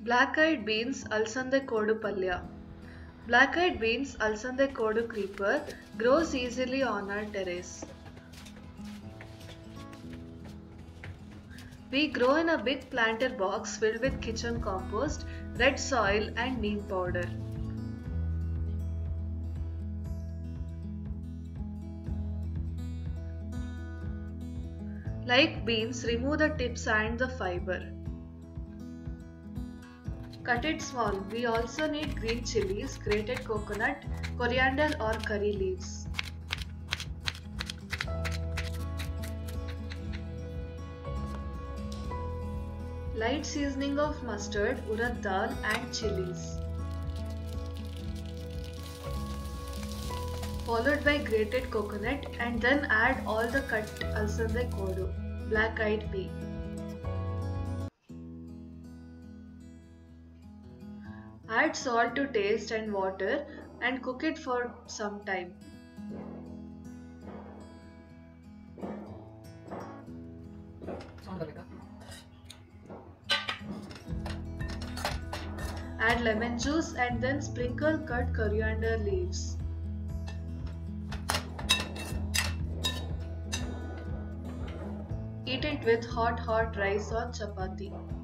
Black-eyed beans, Alasande kodu Palya. Black-eyed beans, Alasande kodu creeper, grows easily on our terrace. We grow in a big planter box filled with kitchen compost, red soil and neem powder. Like beans, remove the tips and the fiber. Cut it small. We also need green chilies, grated coconut, coriander or curry leaves. Light seasoning of mustard, urad dal and chilies. Followed by grated coconut and then add all the cut Alasande kodu, black-eyed pea. Add salt to taste and water and cook it for some time. Add lemon juice and then sprinkle cut coriander leaves. Eat it with hot rice or chapati.